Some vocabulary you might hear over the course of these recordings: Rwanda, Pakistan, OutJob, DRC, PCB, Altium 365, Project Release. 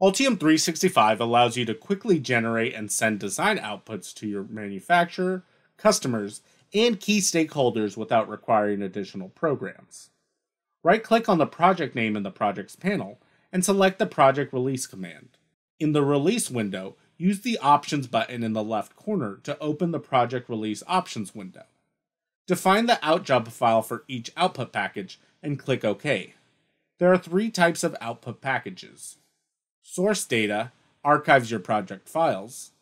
Altium 365 allows you to quickly generate and send design outputs to your manufacturer, customers, and key stakeholders without requiring additional programs. Right-click on the project name in the projects panel and select the project release command. In the release window, use the options button in the left corner to open the project release options window. Define the OutJob file for each output package and click OK. There are three types of output packages. Source data archives your project files.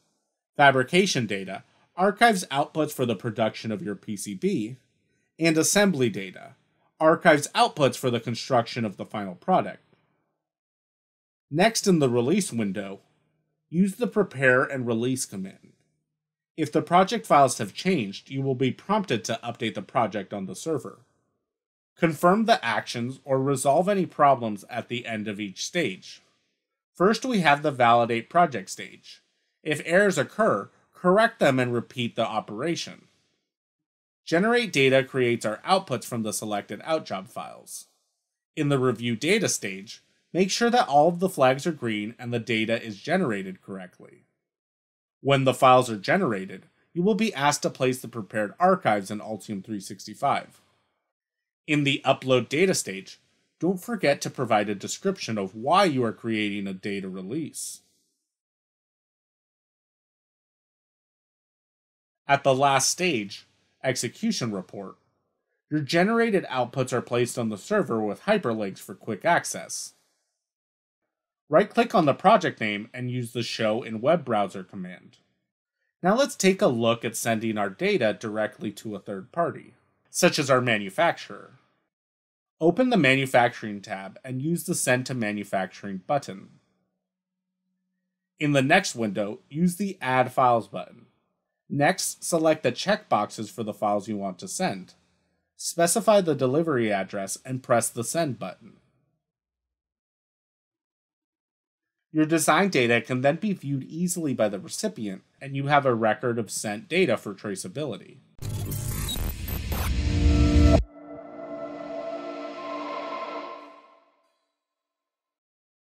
Fabrication data archives outputs for the production of your PCB. And assembly data archives outputs for the construction of the final product. Next, in the release window, use the prepare and release command. If the project files have changed, you will be prompted to update the project on the server. Confirm the actions or resolve any problems at the end of each stage. First, we have the validate project stage. If errors occur, correct them and repeat the operation. Generate data creates our outputs from the selected OutJob files. In the review data stage, make sure that all of the flags are green and the data is generated correctly. When the files are generated, you will be asked to place the prepared archives in Altium 365. In the upload data stage, don't forget to provide a description of why you are creating a data release. At the last stage, execution report, your generated outputs are placed on the server with hyperlinks for quick access. Right-click on the project name and use the Show in Web Browser command. Now let's take a look at sending our data directly to a third party, such as our manufacturer. Open the Manufacturing tab and use the Send to Manufacturing button. In the next window, use the Add Files button. Next, select the checkboxes for the files you want to send. Specify the delivery address and press the Send button. Your design data can then be viewed easily by the recipient, and you have a record of sent data for traceability.